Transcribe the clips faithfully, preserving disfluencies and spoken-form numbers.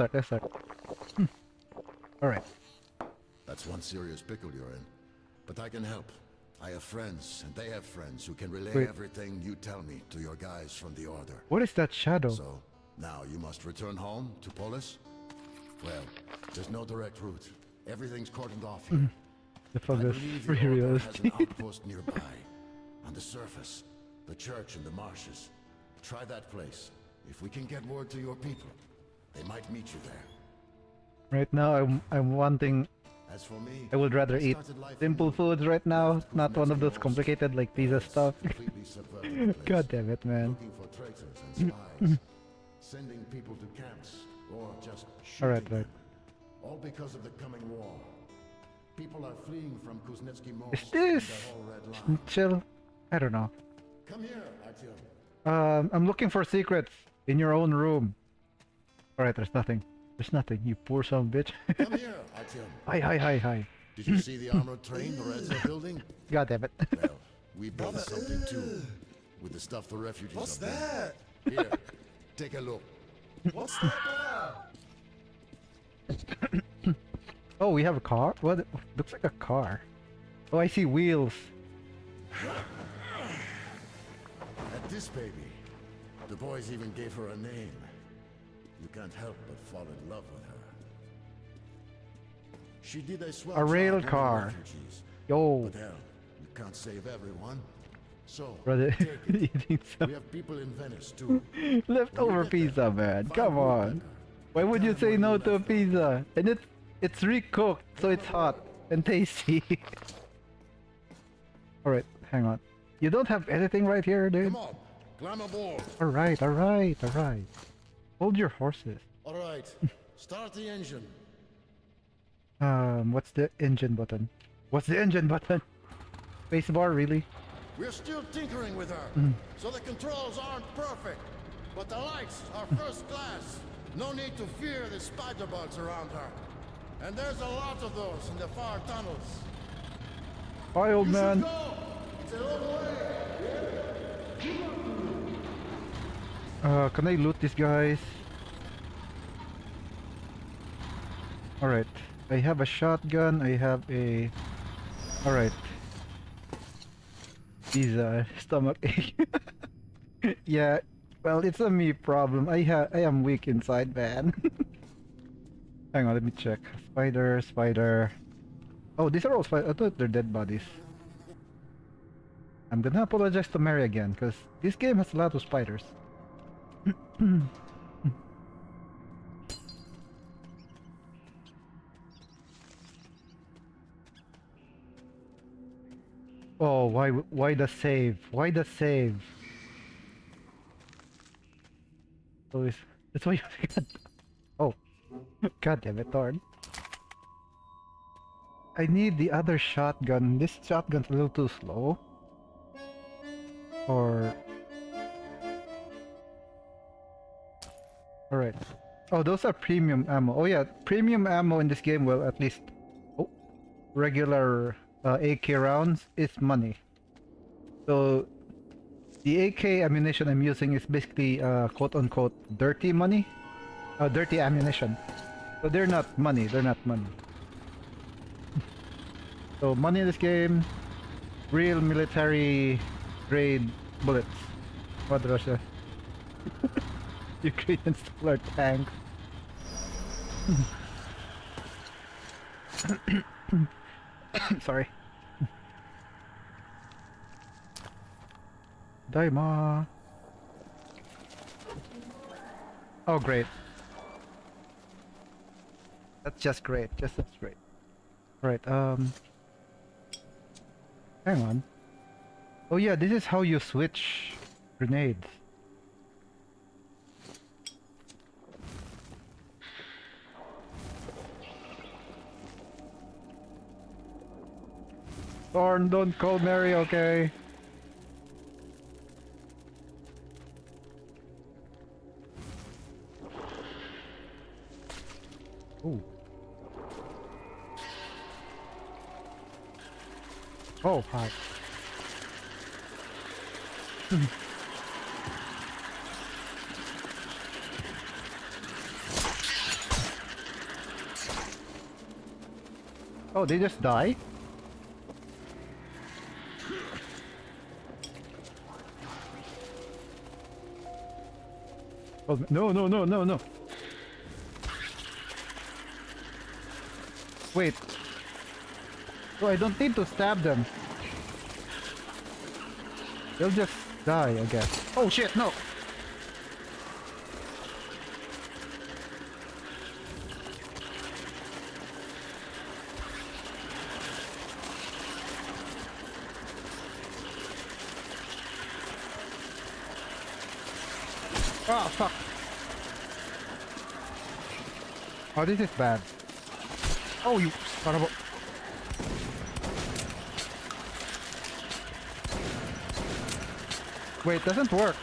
effort, effort. Hmm. Alright. That's one serious pickle you're in. But I can help. I have friends, and they have friends who can relay Wait. everything you tell me to your guys from the Order. What is that shadow? So, now you must return home to Polis? Well, there's no direct route. Everything's cordoned off here. Mm. The fog is pretty realistic. There's an outpost nearby. On the surface, the church in the marshes. Try that place. If we can get word to your people, they might meet you there. Right now, I'm I'm wanting. As for me, I would rather I eat simple foods right now, not one of those complicated like pizza stuff. God damn it, man. Sending people to camps or just shooting. All right, right. All because of the coming war. People are fleeing from Kuznetsky Most. Is this chill? I don't know. Come here, Artyom. Um, I'm looking for secrets in your own room. All right, there's nothing. There's nothing. You poor son of a bitch. Come here, Artyom. Hi, hi, hi, hi. Did you see the armored train the Reds are building? God damn it. Well, we built something too with the stuff the refugees. What's that? Here, take a look. What's that? Oh, we have a car? What? It looks like a car. Oh, I see wheels. At this baby, the boys even gave her a name. You can't help but fall in love with her. She did a swap. A rail car. Refugees. Yo. But hell, you can't save everyone. So, brother, eating some. We have people in Venice too. Leftover pizza, man. Come on. Pepper. Why would you say no to a pizza? And it, it's re-cooked, so it's hot and tasty. Alright, hang on. You don't have anything right here, dude? Come on, climb aboard. Alright, alright, alright. Hold your horses. Alright, start the engine. Um, what's the engine button? What's the engine button? Spacebar, really? We're still tinkering with her, mm. so the controls aren't perfect. But the lights are first class. No need to fear the spider bugs around her. And there's a lot of those in the far tunnels. Hi, old man. It's a long way. Uh, can I loot these guys? Alright. I have a shotgun. I have a... Alright. These are stomach ache. Yeah. Well, it's a me problem. I ha I am weak inside, man. Hang on, let me check. Spider, spider. Oh, these are all spider. I thought they're dead bodies. I'm gonna apologize to Mary again, because this game has a lot of spiders. Oh, why why the save? Why the save? Always. That's why you Oh. God damn it, darn. I need the other shotgun. This shotgun's a little too slow. Or... Alright. Oh, those are premium ammo. Oh yeah, premium ammo in this game, well, at least... Oh. Regular uh, A K rounds is money. So... The A K ammunition I'm using is basically uh, quote-unquote dirty money, uh, dirty ammunition. So they're not money, they're not money. So money in this game, real military grade bullets. What Russia? Ukrainian solar tanks. Sorry. Daima. Oh, great. That's just great. Just that's great. Right. Um. Hang on. Oh yeah, this is how you switch grenades. Thorn, don't call Mary, okay? Ooh. Oh, hi. Oh, they just die? Oh, no, no, no, no, no. Wait. Oh, I don't need to stab them. They'll just die, I guess. Oh shit, no! Oh fuck! Oh, this is bad. Oh, you son of a... Wait, it doesn't work.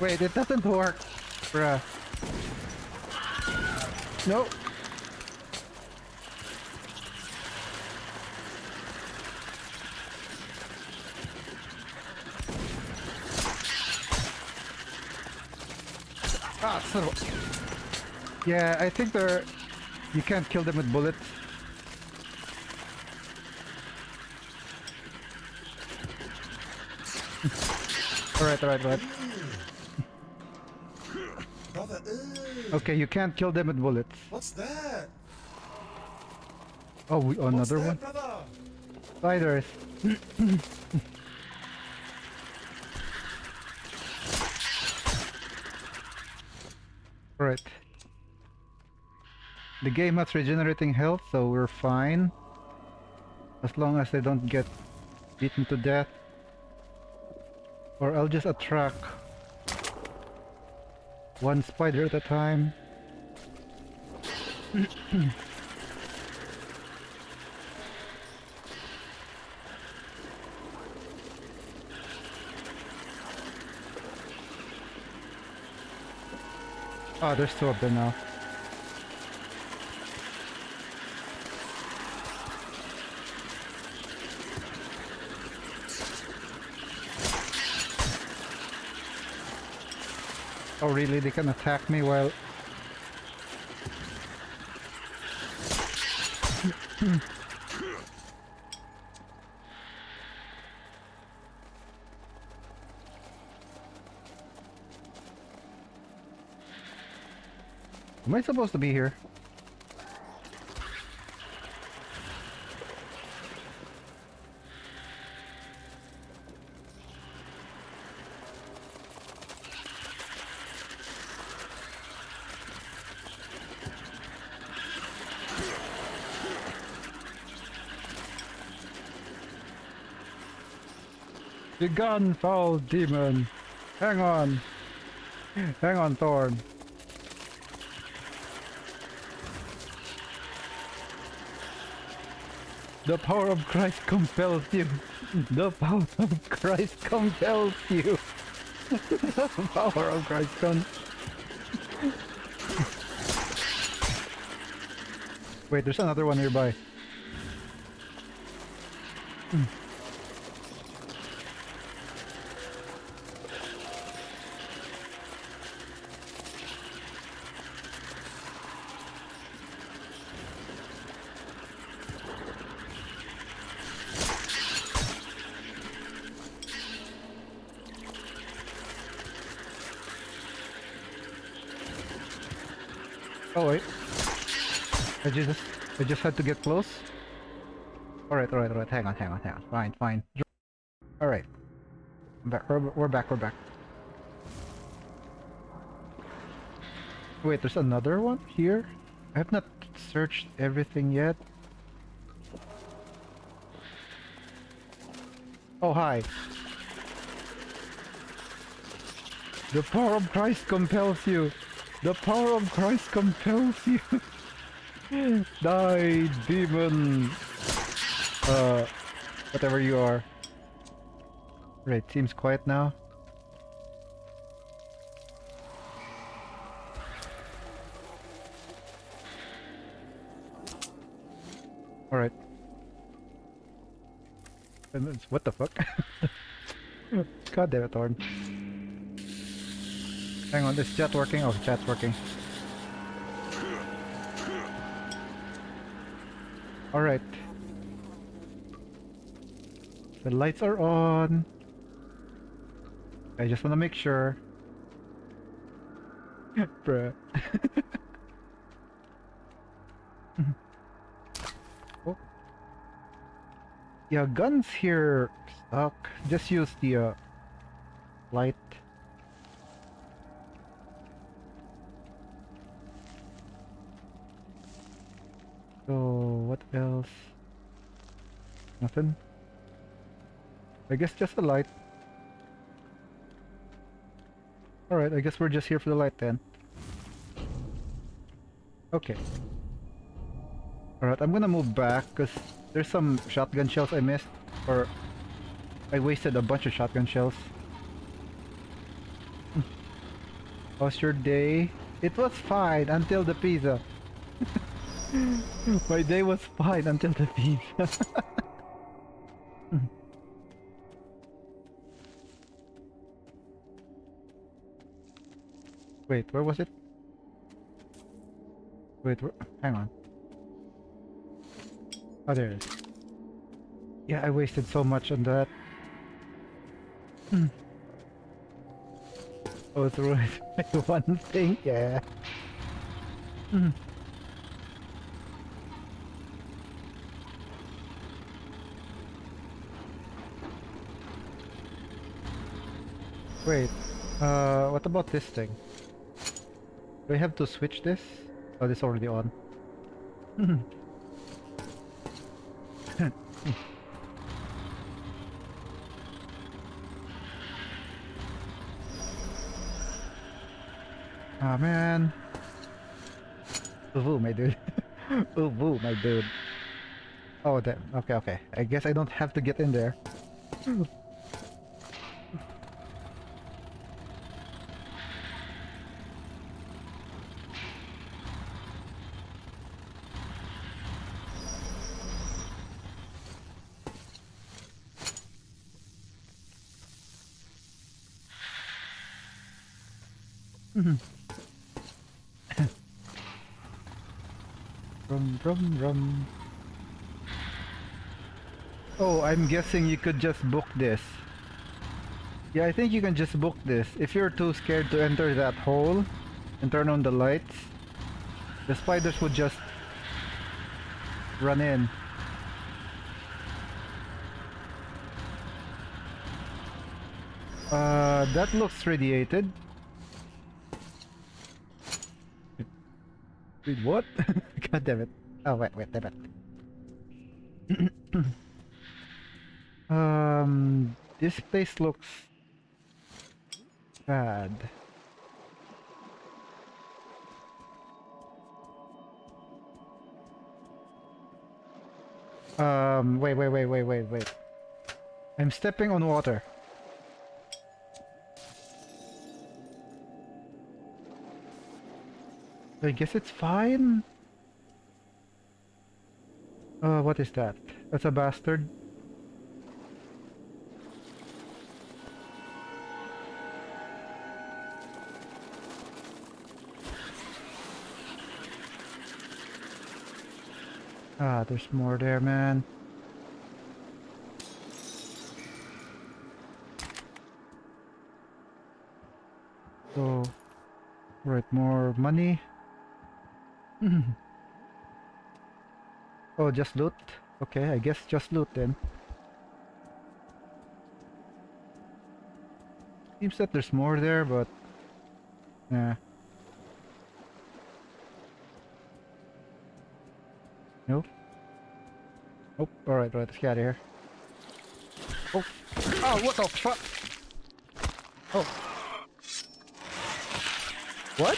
Wait, it doesn't work, bruh. No. Ah, son of a... Yeah, I think they're... You can't kill them with bullets. alright, alright, alright. Brother, okay, you can't kill them with bullets. What's that? Oh, we, another that, one? Brother? Spiders. alright. The game has regenerating health, so we're fine. As long as I don't get beaten to death. Or I'll just attract one spider at a time. Ah, oh, there's two of them now. Oh really, they can attack me while... Am I supposed to be here? Begone, foul demon! Hang on! Hang on, Thorn! The power of Christ compels you! The power of Christ compels you! The power of Christ compels you! Wait, there's another one nearby. Mm. Oh wait, I just, I just had to get close. Alright, alright, alright, hang on, hang on, hang on, fine, fine. Alright, we're, we're back, we're back. Wait, there's another one here? I have not searched everything yet. Oh hi. The power of Christ compels you. The power of Christ compels you. Die, demon. Uh, whatever you are. Right, seems quiet now. All right. And what the fuck? God damn it, Horn. Hang on, is chat working? Oh, chat's working. Alright. The lights are on. I just want to make sure. Bruh. Oh. Yeah, guns here suck. Just use the uh, light. So, what else? Nothing. I guess just the light. Alright, I guess we're just here for the light then. Okay. Alright, I'm gonna move back because there's some shotgun shells I missed. Or I wasted a bunch of shotgun shells. How's your day? It was fine until the pizza. My day was fine until the pizza. Wait, where was it? Wait, where? Hang on. Oh, there it is. Yeah, I wasted so much on that. Oh, it's ruined by one thing, yeah. Wait, uh, what about this thing? Do I have to switch this? Oh, this is already on. Ah, man. Ooh, my dude. Ooh, my dude. Oh, damn. Okay, okay. I guess I don't have to get in there. Rum, rum, rum. Oh, I'm guessing you could just book this. Yeah, I think you can just book this. If you're too scared to enter that hole and turn on the lights, the spiders would just run in. Uh, that looks radiated. Wait, what? God damn it. Oh, wait, wait, damn it. um, this place looks bad. Um, wait, wait, wait, wait, wait, wait. I'm stepping on water. I guess it's fine. Uh, what is that? That's a bastard. Ah, there's more there, man. So, right, more money. Oh, just loot? Okay, I guess just loot then. Seems that there's more there, but... Nah. Nope. Nope, alright, right, let's get out of here. Oh! Oh, what the fuck? Oh. What?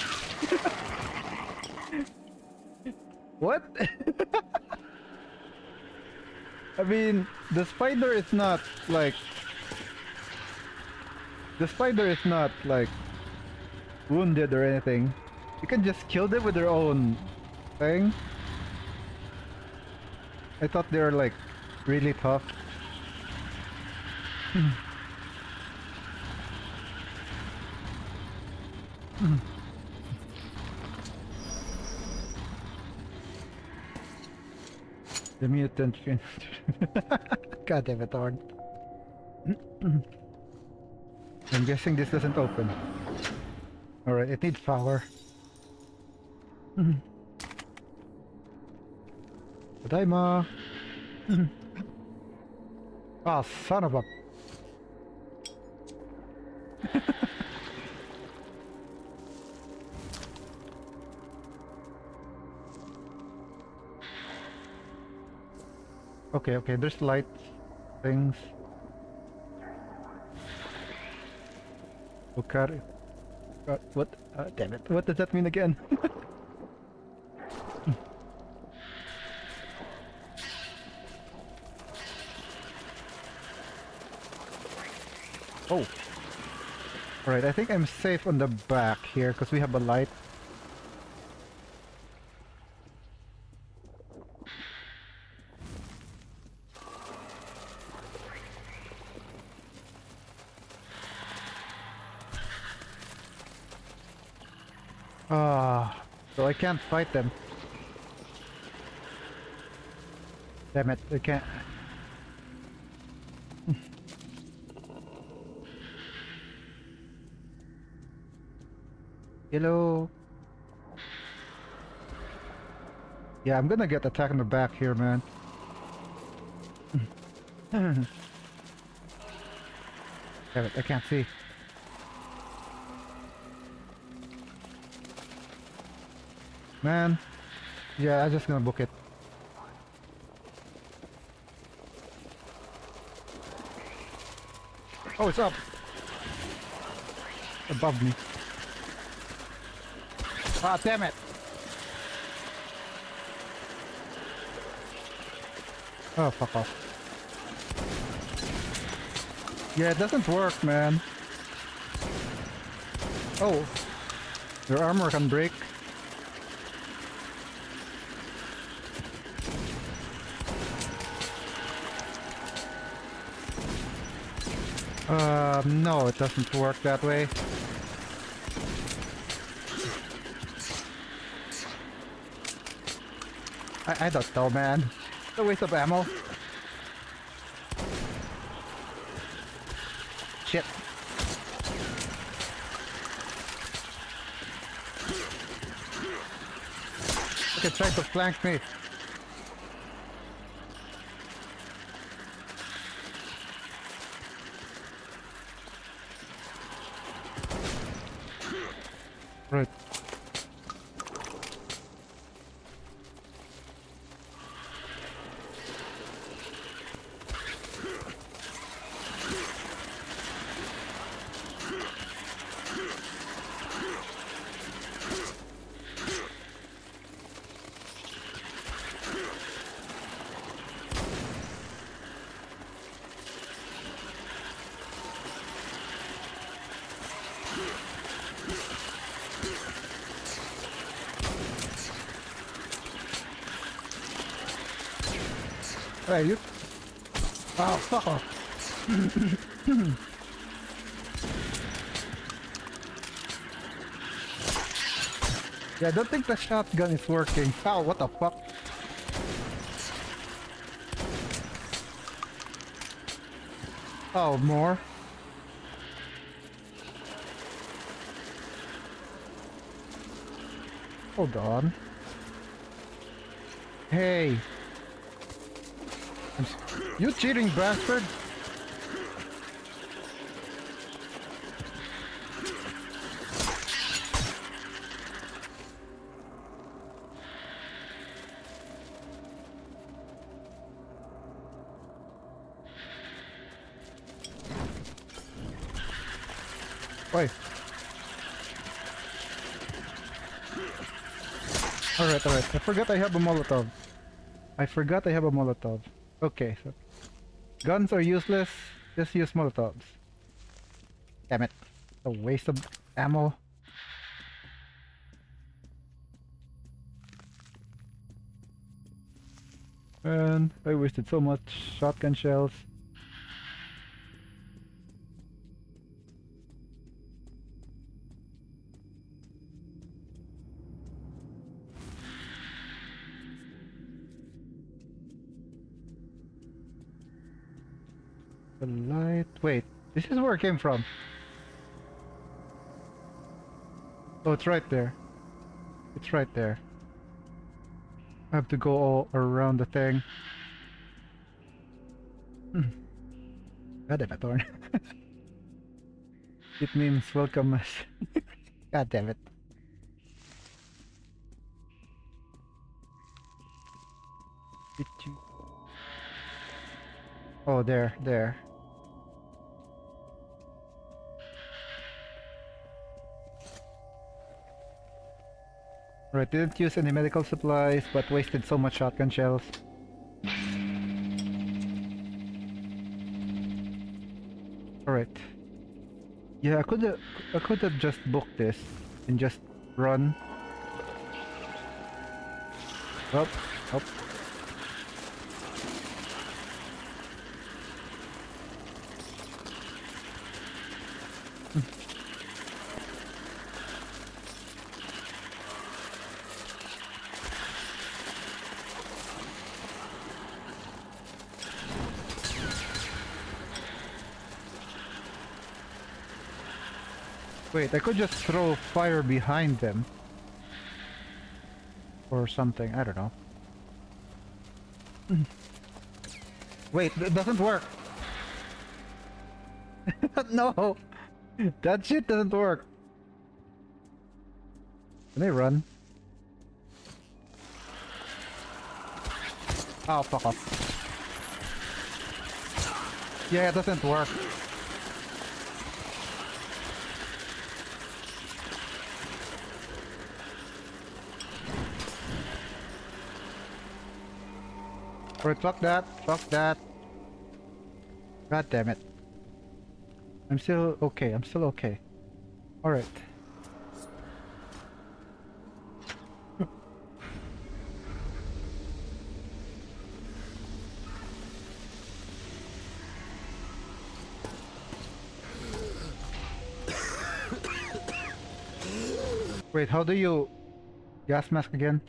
What? I mean, the spider is not like... The spider is not like wounded or anything. You can just kill them with their own thing. I thought they were like really tough. The mutant fin. God damn it, Lord. I'm guessing this doesn't open. Alright, it needs power. Tadaima! Ah, oh, son of a... Okay, okay, there's lights, things. Okay. Uh, what? Uh, damn it. What does that mean again? Oh. Alright, I think I'm safe on the back here because we have a light. Ah, so I can't fight them. Damn it, I can't. Hello. Yeah, I'm gonna get attacked in the back here, man. Damn it, I can't see. Man, yeah, I'm just gonna book it. Oh, it's up above me. Ah, damn it! Oh, fuck off. Yeah, it doesn't work, man. Oh, your armor can break. Uh, no, it doesn't work that way. I, I don't know, man. It's a waste of ammo. Shit. Okay, try to flank me. Right. Hey, you... Oh, fuck off. Yeah, I don't think the shotgun is working. Ow, what the fuck? Oh, more? Hold on. Hey! You cheating bastard! Wait. Alright, alright. I forgot I have a Molotov. I forgot I have a Molotov. Okay, so guns are useless, just use Molotovs. Damn it. A waste of ammo. And I wasted so much shotgun shells. The light... Wait, this is where it came from. Oh, it's right there. It's right there. I have to go all around the thing. Hmm. God damn it, Thorn. It means welcome us. God damn it. Did you... Oh, there, there. Right, didn't use any medical supplies, but wasted so much shotgun shells. Alright. Yeah, I could have I could have just booked this and just run. Up, up. Wait, I could just throw fire behind them. Or something, I don't know. Wait, it doesn't work! No! That shit doesn't work! Can they run? Oh, fuck off. Yeah, it doesn't work. Alright, fuck that, fuck that. God damn it. I'm still okay, I'm still okay. Alright. Wait, how do you... Gas mask again?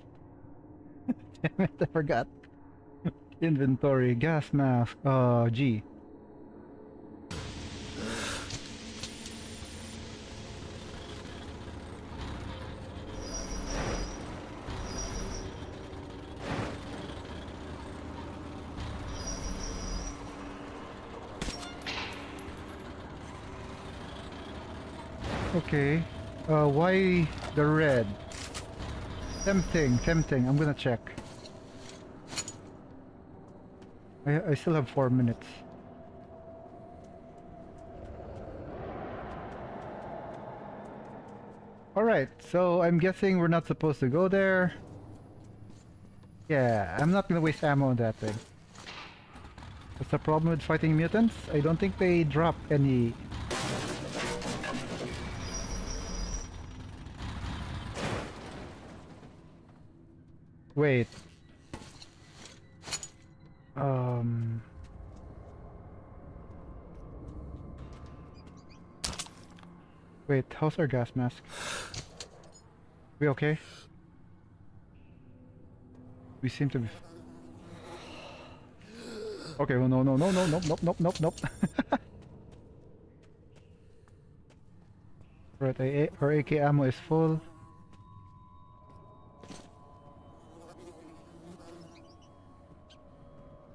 Damn it, I forgot. Inventory, gas mask, oh gee. Okay, uh, why the red? Tempting, tempting, I'm gonna check. I, I still have four minutes. Alright, so I'm guessing we're not supposed to go there. Yeah, I'm not gonna waste ammo on that thing. What's the problem with fighting mutants? I don't think they drop any... Wait... Um... Wait, how's our gas mask? We okay? We seem to be... Okay, well no, no, no, no, no, nope, nope, nope, nope. Right, our A K ammo is full.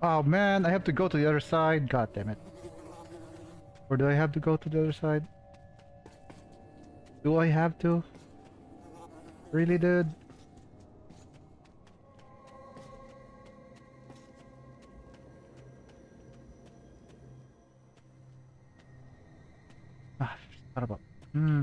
Oh man, I have to go to the other side. God damn it. Or do I have to go to the other side? Do I have to? Really, dude? Ah, what about? Hmm.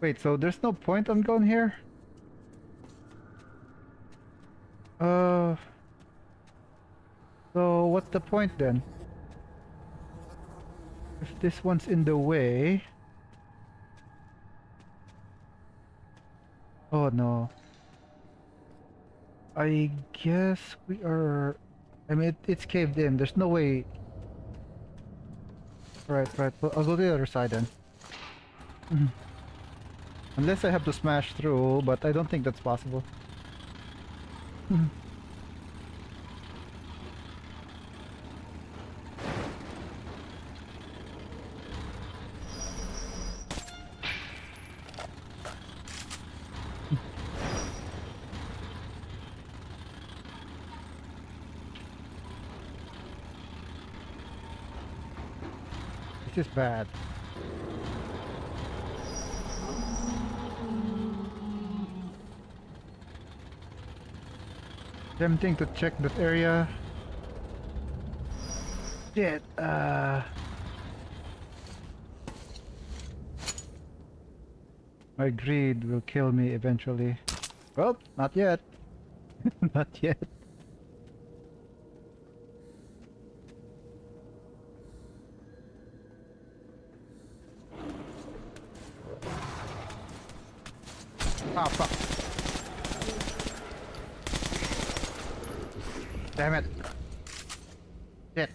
Wait, so there's no point on going here? Uh... So, what's the point then? If this one's in the way... Oh no... I guess we are... I mean, it, it's caved in, there's no way... Right, right, I'll go to the other side then. Unless I have to smash through, but I don't think that's possible. This is bad. Attempting to check that area. Shit. Uh... My greed will kill me eventually. Well, not yet. Not yet. Ah, fuck. Damn it. Shit.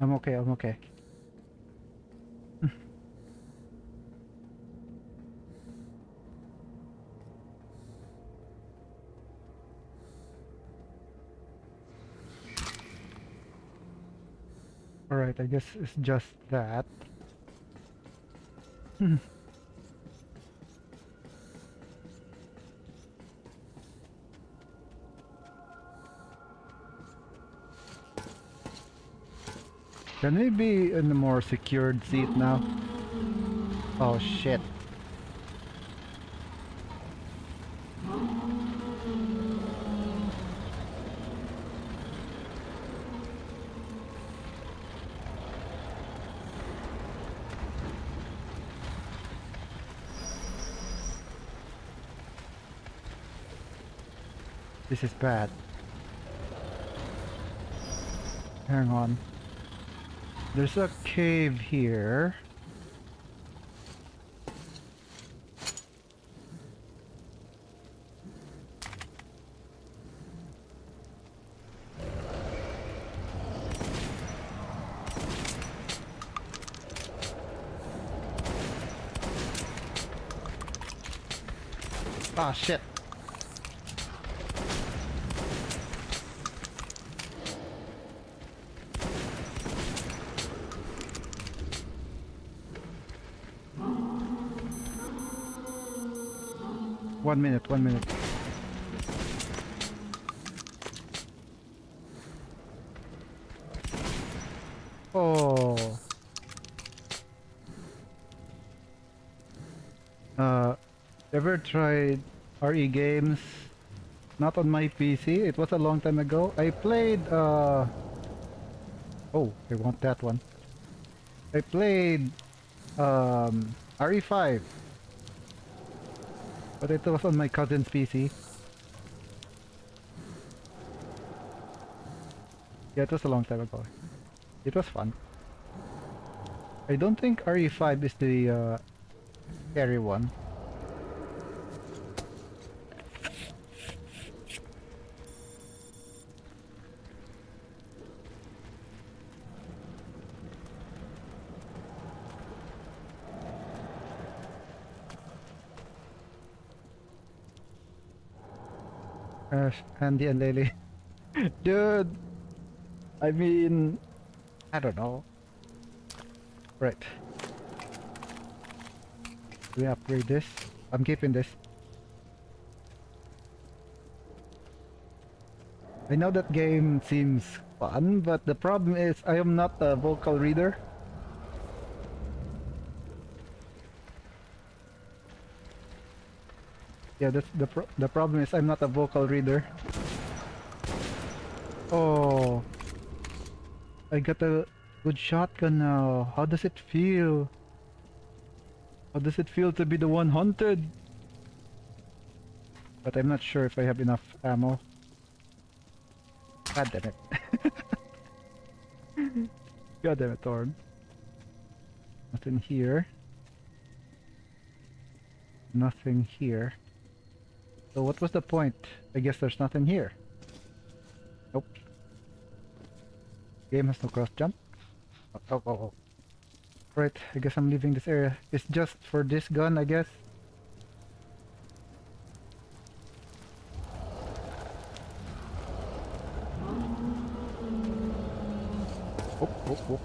I'm okay, I'm okay. Alright, I guess it's just that. Hmm. Can we be in a more secured seat now? Oh shit. This is bad. Hang on. There's a cave here. Ah, shit. One minute, one minute. Oh. Uh, ever tried R E games? Not on my P C. It was a long time ago. I played, uh... oh, I want that one. I played, um, R E five. But it was on my cousin's P C. Yeah, it was a long time ago. It was fun. I don't think R E five is the uh, scary one. Andy and Lily. Dude! I mean... I don't know. Right. Do we upgrade this? I'm keeping this. I know that game seems fun, but the problem is I am not a vocal reader. Yeah, that's the pro the problem is I'm not a vocal reader. Oh, I got a good shotgun now. How does it feel? How does it feel to be the one hunted? But I'm not sure if I have enough ammo. God damn it. God damn it, Thorn. Nothing here. Nothing here. So what was the point? I guess there's nothing here. Nope. Game has no cross jump. Oh, oh, oh. Right, I guess I'm leaving this area. It's just for this gun, I guess. Oh, oh, oh.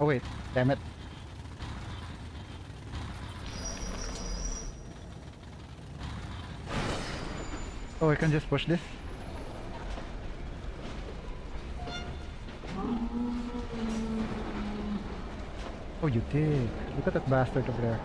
Oh wait, damn it. Oh, I can just push this. Oh, you did. Look at that bastard over there.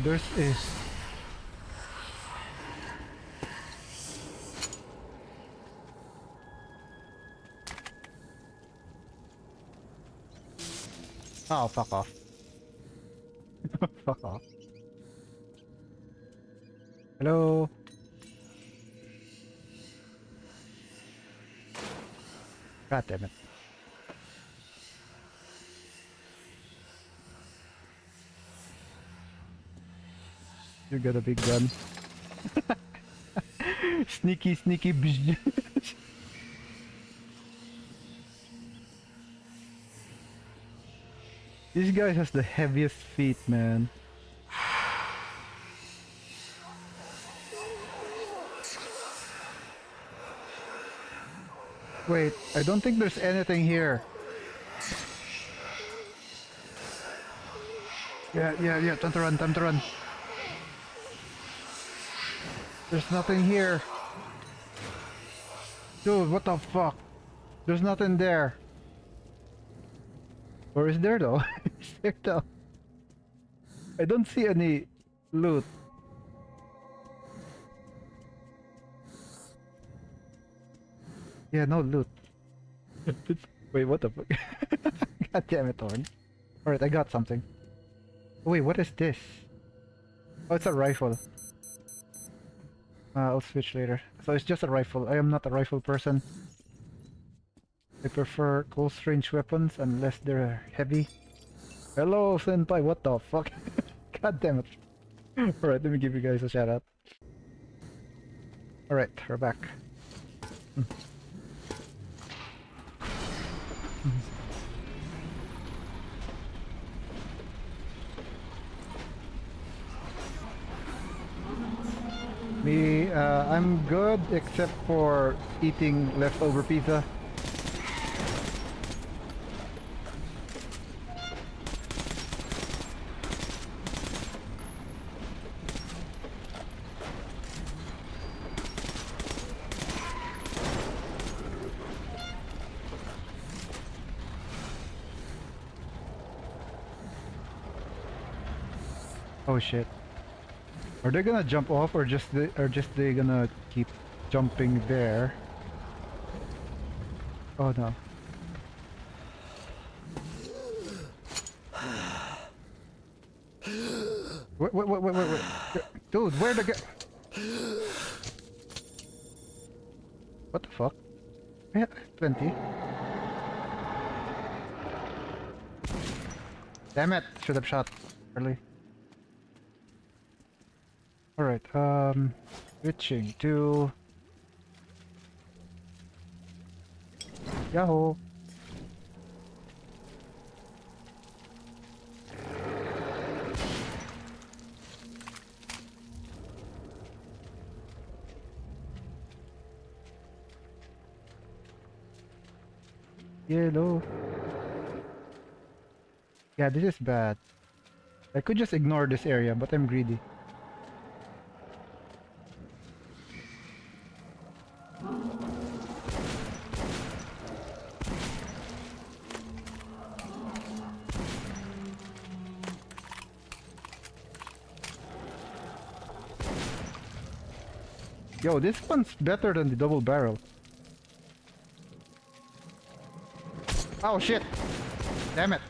There's a... Oh, fuck off. Fuck off. Hello? God damn it. You got a big gun. Sneaky, sneaky. This guy has the heaviest feet, man. Wait, I don't think there's anything here. Yeah, yeah, yeah. Time to run. Time to run. There's nothing here. Dude, what the fuck? There's nothing there. Or is there though? Is there though? I don't see any loot. Yeah, no loot. Wait, what the fuck? God damn it, Thorn. Alright, I got something. Wait, what is this? Oh, it's a rifle. Uh, I'll switch later. So it's just a rifle. I am not a rifle person. I prefer close range weapons unless they're heavy. Hello, Senpai, what the fuck? God damn it. Alright, let me give you guys a shout out. Alright, we're back. Mm. Me, uh, I'm good except for eating leftover pizza. Oh shit. Are they gonna jump off, or just they, or just they gonna keep jumping there? Oh no! Wait, wait, wait, wait, wait, wait. Dude, where the guy? What the fuck? Yeah, twenty. Damn it! Should have shot early. Alright, um, switching to Yahoo! Yellow. Yeah, this is bad. I could just ignore this area, but I'm greedy. Yo, this one's better than the double barrel. Oh shit. Damn it.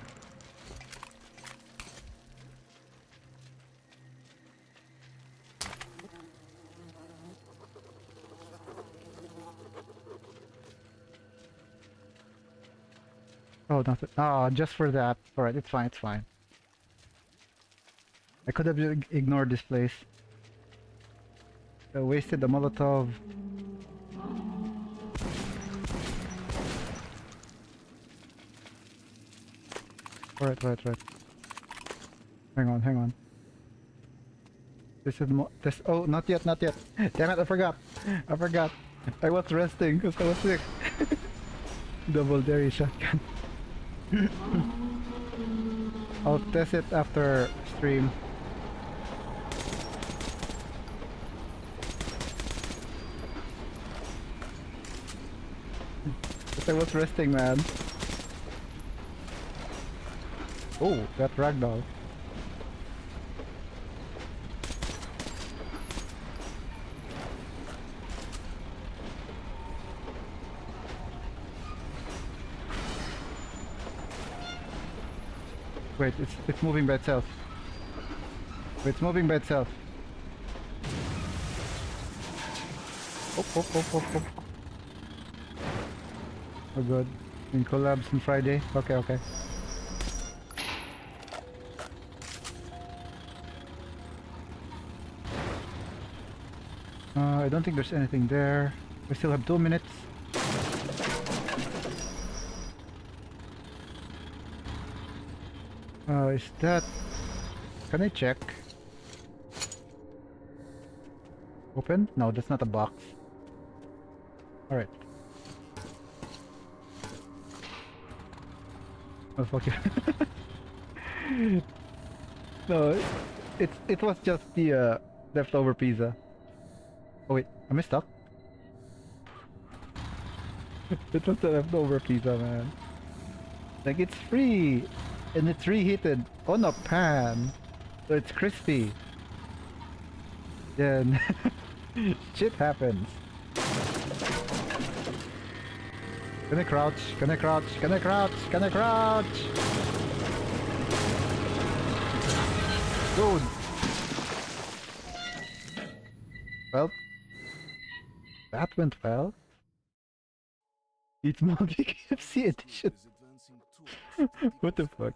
Oh, not it. Oh, just for that. Alright, it's fine, it's fine. I could have ignored this place. I wasted the Molotov. Right, right, right. Hang on, hang on. This is mo this. Oh, not yet, not yet. Damn it, I forgot. I forgot. I was resting because I was sick. Double dairy shotgun. I'll test it after stream. But I was resting, man. Oh, that ragdoll. Wait, it's it's moving by itself. It's moving by itself. Oh, oh, oh, oh, oh. Oh, good. In collabs on Friday. Okay, okay. Uh, I don't think there's anything there. We still have two minutes. Uh, is that... Can I check? Open? No, that's not a box. Alright. Oh, fuck you. No, it, it, it was just the uh, leftover pizza. Oh wait, am I stuck? It was the leftover pizza, man. Like, it's free! And it's reheated on a pan, so it's crispy. Then shit happens. Can I crouch? Can I crouch? Can I crouch? Can I crouch? Dude. Well, that went well. It's Moby K F C edition. What the fuck?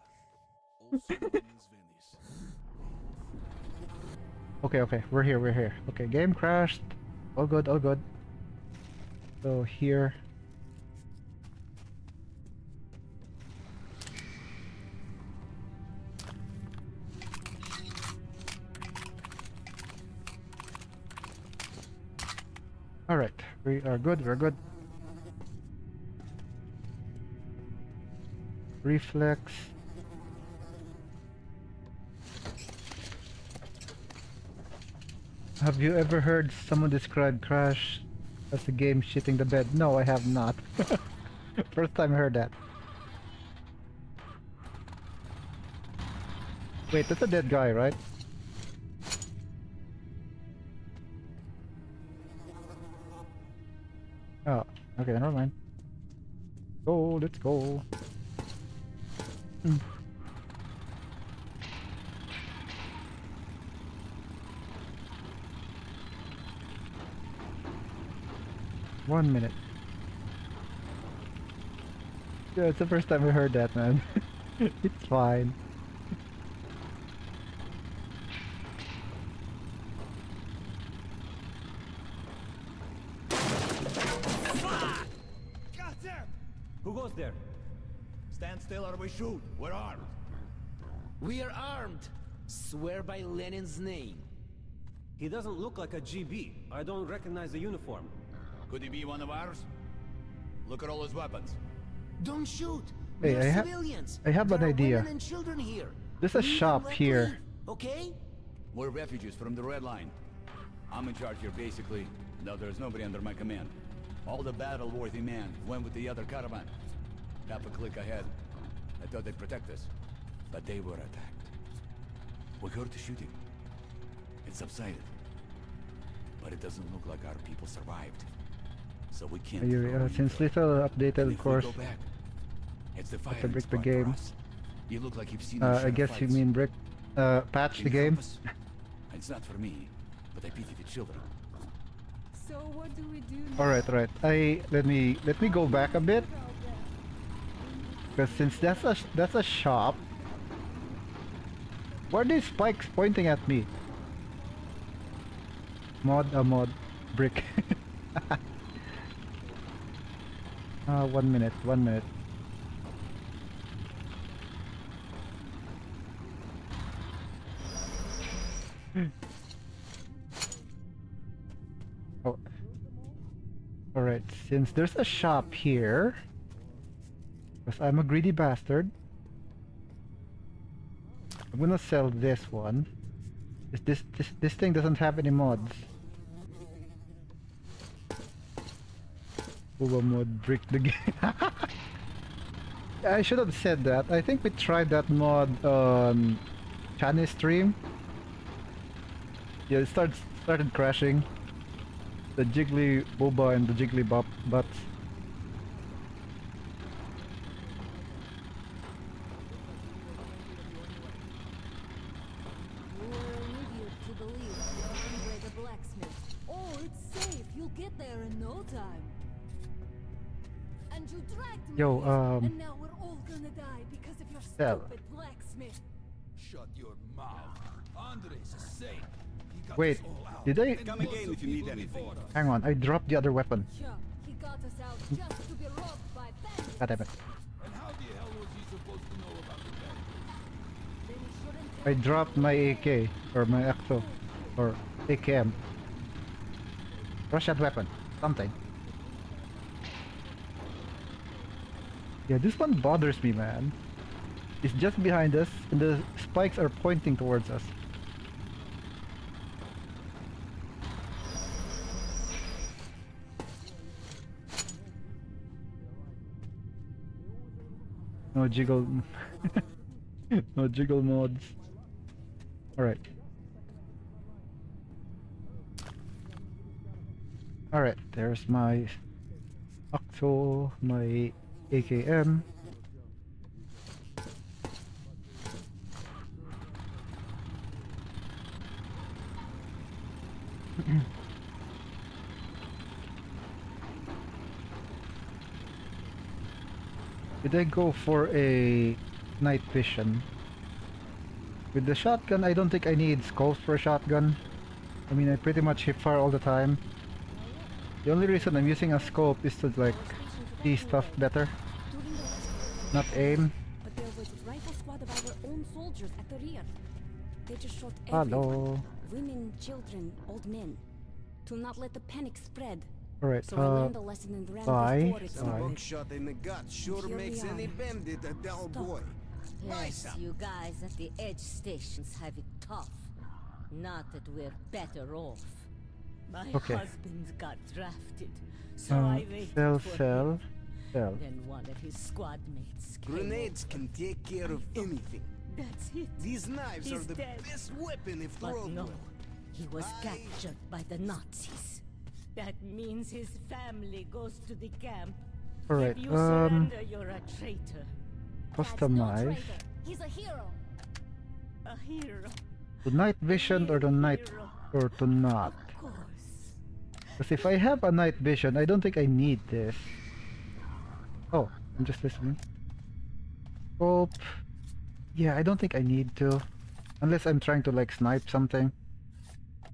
Okay, okay, we're here, we're here. Okay, game crashed. All good, all good. So here. All right, we are good, we're good. Reflex. Have you ever heard someone describe Crash as the game shitting the bed? No, I have not. First time I heard that. Wait, that's a dead guy, right? Oh, okay, never mind. Oh, let's go. Mm. One minute. Yeah, it's the first time I heard that, man. It's fine. Got there. Who goes there? Stand still or we shoot. We're armed. We are armed. Swear by Lenin's name. He doesn't look like a G B. I don't recognize the uniform. Could he be one of ours? Look at all his weapons. Don't shoot. Hey, I, ha civilians. I have there an idea. Here. There's a shop here. Leave, okay? We're refugees from the Red Line. I'm in charge here, basically. No, there's nobody under my command. All the battle-worthy men went with the other caravan. Half a click ahead. I thought they'd protect us, but they were attacked. We heard the shooting. It subsided, but it doesn't look like our people survived. So we can't. You, uh, since little updated, of course. Go back, It's the fire. Brick the game. You look like you've seen. Uh, I guess fights. You mean brick. Uh, patch Can the game. It's not for me, but I pity the children. So what do we do now? All right, right. I let me let me go back a bit, because since that's a that's a shop. Why are these spikes pointing at me? Mod a mod brick. Uh, one minute, one minute. Oh. Alright, since there's a shop here, because I'm a greedy bastard, I'm gonna sell this one. This, this, this, this thing doesn't have any mods. Mod brick the game. I should have said that. I think we tried that mod on Chani's stream. Yeah, it starts started crashing. The Jiggly Boba and the Jiggly Bop butts. Yo, um... And now we're all gonna die because of your stupid blacksmith. Shut your mouth. Andre's a saint. He got Wait, us all out. Did I... Come again if you need anything. Hang on, I dropped the other weapon. Yeah, he got us out just to be robbed by bandits. God damn it. And how the hell was he supposed to know about the bandits? I dropped my A K, or my A K O, or A K M. Russian weapon, something. Yeah, this one bothers me, man. It's just behind us, and the spikes are pointing towards us. No jiggle... no jiggle mods. Alright. Alright, there's my... Octo, my... A K M. Did I go for a night vision? With the shotgun, I don't think I need scopes for a shotgun. I mean, I pretty much hip fire all the time. The only reason I'm using a scope is to like see stuff better. Not aim. But there was a rifle squad of our own soldiers at the rear. They just shot everyone. Women, children, old men. To not let the panic spread. Alright, so uh, I learned a lesson in the before it's a shot in the gut sure makes any bandit a dull boy. Yes, you guys at the edge stations have it tough. Not that we're better off. My okay. husband got drafted, so um, I waited sell, for sell. Him. Then one of his squad mates came Grenades over. Can take care of anything. That's it. These knives He's are the dead. Best weapon if but thrown. No, he was I... captured by the Nazis. That means his family goes to the camp. All right. If you um, surrender, you're a traitor. Customize. No He's a hero. A hero. The night vision or the night hero. Or to not. Of course. Because if I have a night vision, I don't think I need this. Oh, I'm just listening. Oh, yeah, I don't think I need to. Unless I'm trying to like snipe something.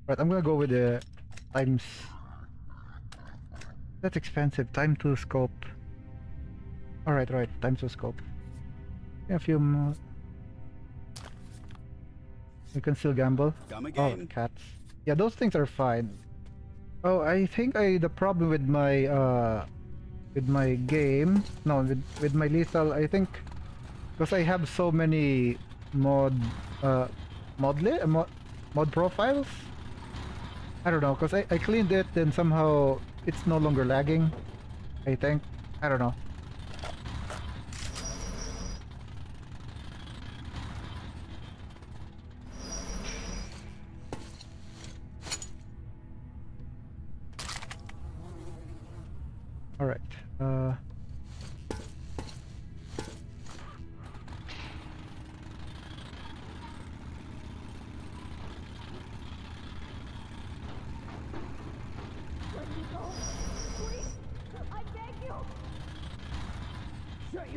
Right, I'm gonna go with the times... That's expensive. Time to scope. Alright, right. Time to scope. Yeah, a few more. You can still gamble. Oh, cats. Yeah, those things are fine. Oh, I think I... The problem with my... uh. With my game, no, with, with my lethal, I think, because I have so many mod, uh, mod, li mod, mod profiles. I don't know, because I, I cleaned it and somehow it's no longer lagging. I think, I don't know. All right. Uh,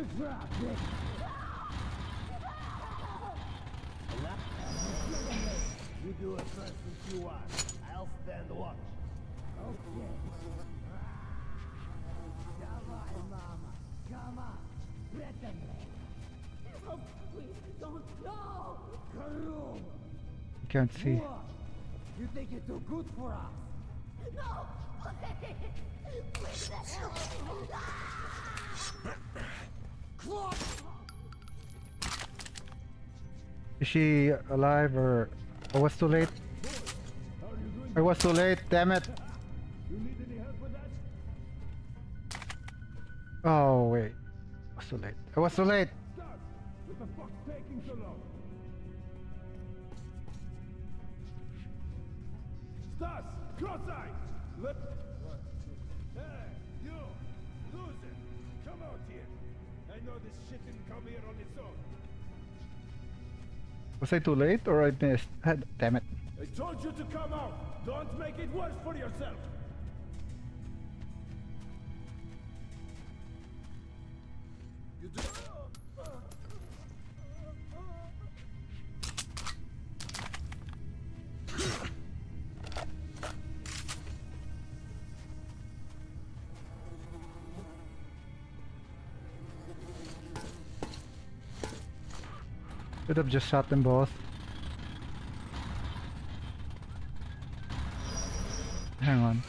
You do it first if you want. I'll stand watch. Okay. Come on, Mama. Come on. Let them in. Oh, please don't go. Karoom. Can't see. What? You think it's too good for us? No, please. Please help. Clock. Is she alive or? I was too late. I was too late, damn it. You need any help with that? Oh wait. I was too late. I was too late. Stop. What the fuck's taking so long? Stas, cross eyes! Lip. Hey, you! Lose it! Come out here! I know this shit didn't come here on its own. Was I too late or I missed? God damn it. I told you to come out. Don't make it worse for yourself. You do. Should have just shot them both. Hang on.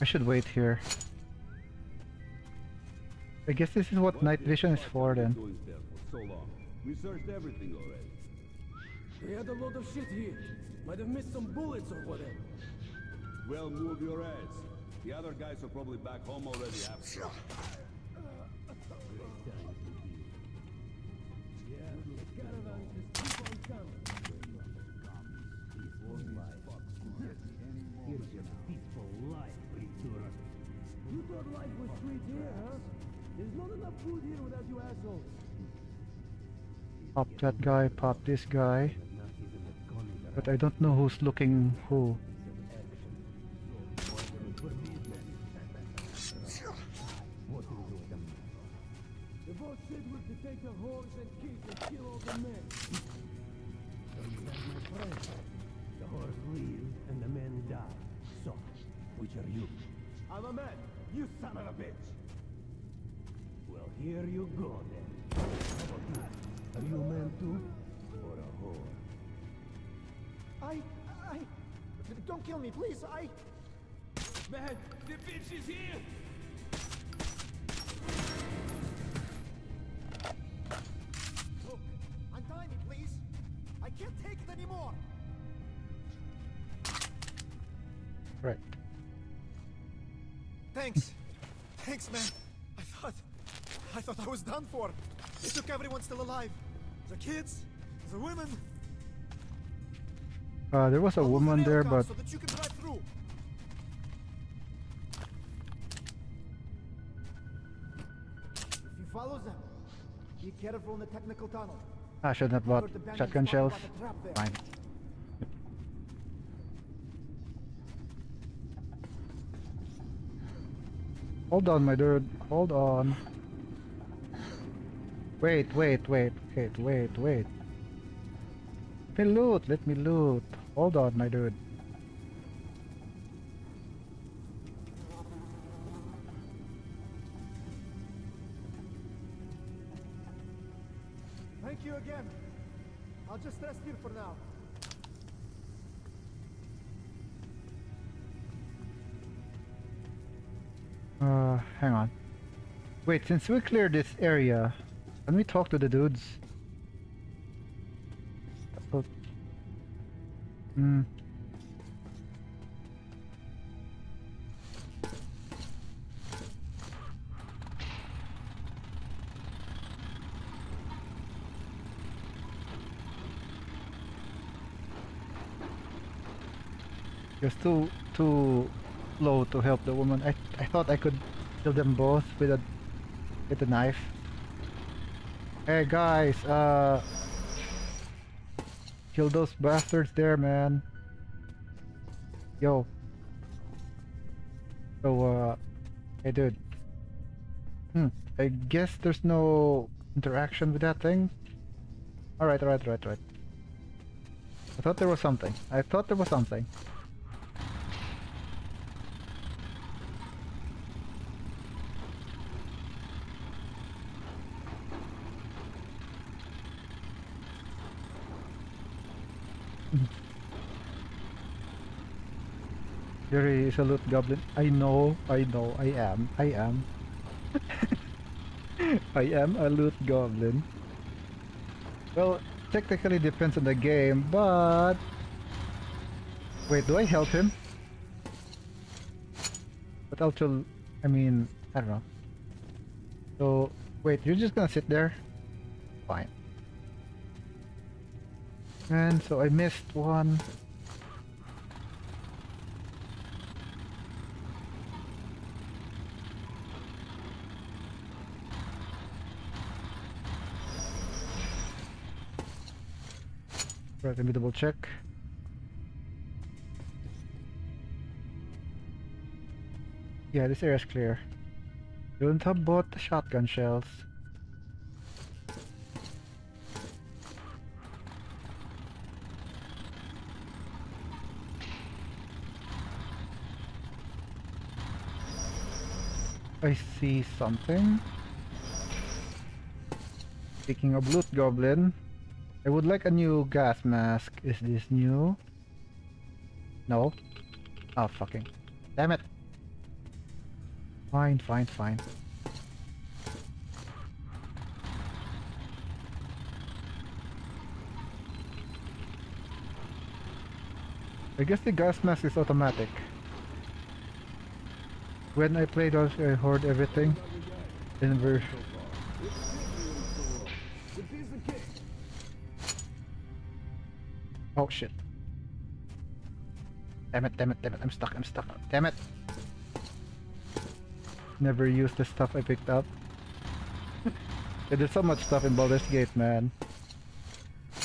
I should wait here. I guess this is what, what night vision is for then. So long. We searched everything already. We had a lot of shit here. Might have missed some bullets or whatever. Well, move your ass. The other guys are probably back home already after. You thought life was sweet here, huh? There's not enough food here without you assholes. Pop that guy, pop this guy. But I don't know who's looking who. The boss said we could take the horse and kids and kill all the men. The horse leaves and the men die. So, which are you? I'm a man, you son of a bitch! Well, here you go then. How about that? Are you a man too? Or a whore? I... I... Don't kill me, please, I... Man, the bitch is here! Look, untie me, please! I can't take it anymore! Right. Thanks. Thanks, man. I thought... I thought I was done for. They took everyone still alive. The kids, the women. Uh, there was a woman there, but... So that you can drive through. If you follow them, be careful in the technical tunnel. I should not bought shotgun shells. Fine. Hold on, my dude. Hold on. Wait, wait, wait, wait, wait, wait. Let me loot. Let me loot. Hold on, my dude. Thank you again. I'll just rest here for now. Uh, hang on. Wait, since we cleared this area, can we talk to the dudes? Hmm. You're too, too... low to help the woman. I I thought I could kill them both with a with a knife. Hey guys, uh, kill those bastards there, man. Yo. So uh, hey dude. Hmm. I guess there's no interaction with that thing. Alright, alright, right, right. I thought there was something. I thought there was something. Yuri is a loot goblin. I know, I know, I am, I am. I am a loot goblin. Well, technically depends on the game, but... Wait, do I help him? But I'll tell... I mean, I don't know. So, wait, you're just gonna sit there? Fine. And so I missed one. Right, let me double check. Yeah, this area is clear. Don't have bought the shotgun shells. I see something. Speaking of loot goblin, I would like a new gas mask. Is this new? No. Oh, fucking. Damn it. Fine, fine, fine. I guess the gas mask is automatic. When I played those, I heard everything in verse. Oh shit. Damn it, damn it, damn it, I'm stuck, I'm stuck, damn it! Never used the stuff I picked up. Yeah, there's so much stuff in Baldur's Gate, man.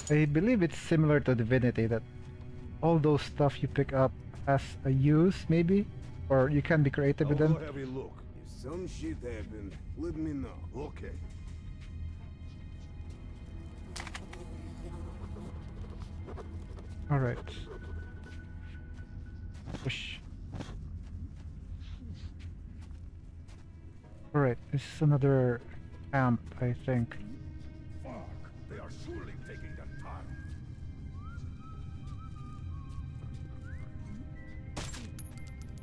I believe it's similar to Divinity, that all those stuff you pick up has a use, maybe? Or you can be creative with them. Have a look. If some shit happened, let me know, okay? All right. Push. All right. This is another camp, I think. Fuck! They are surely taking their time.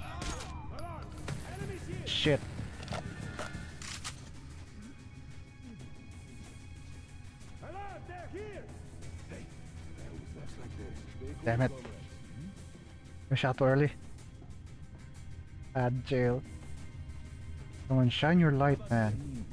Ah, shit. Damn it. I shot too early. Bad jail. Someone shine your light, man.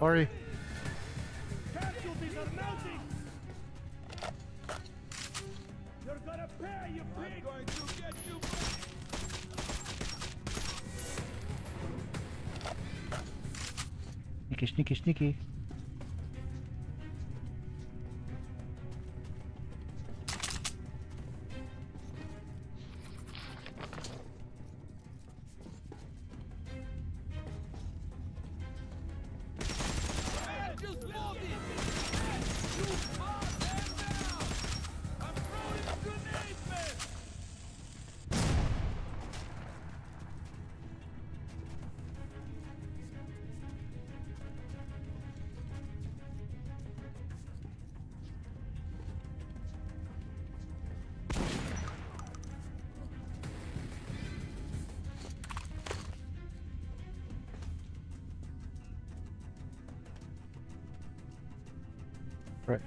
Sorry. Casualties are mounting. You're gonna pay, you pig. I'm going to get you. Sneaky, sneaky, sneaky. Right.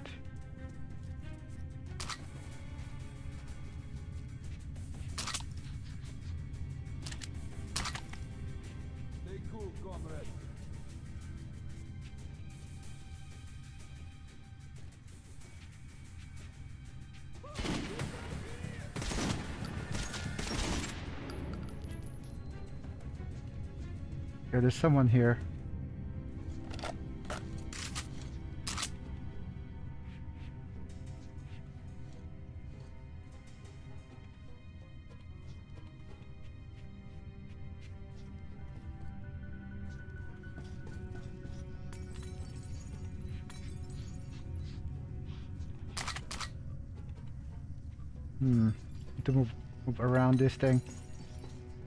Stay cool, comrade. Woo! Here, there's someone here. Hmm. Need to move, move around this thing.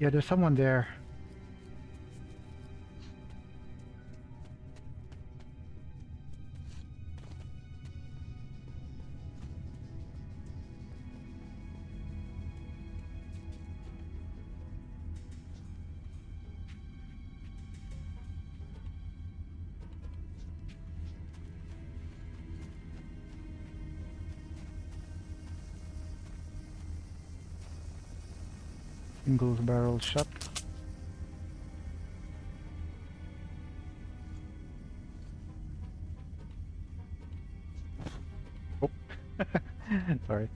Yeah, there's someone there. Single barrel shot. Oh, sorry.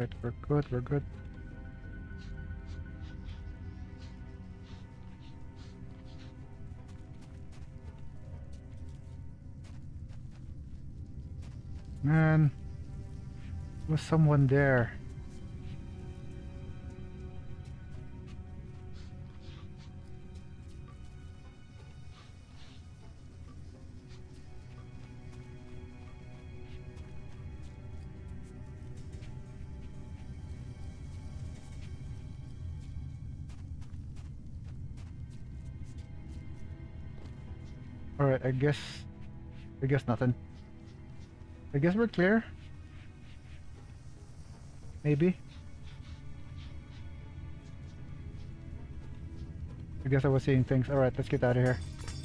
Right, we're good, we're good. Man, there was someone there. Alright, I guess... I guess nothing. I guess we're clear? Maybe? I guess I was seeing things. Alright, let's get out of here.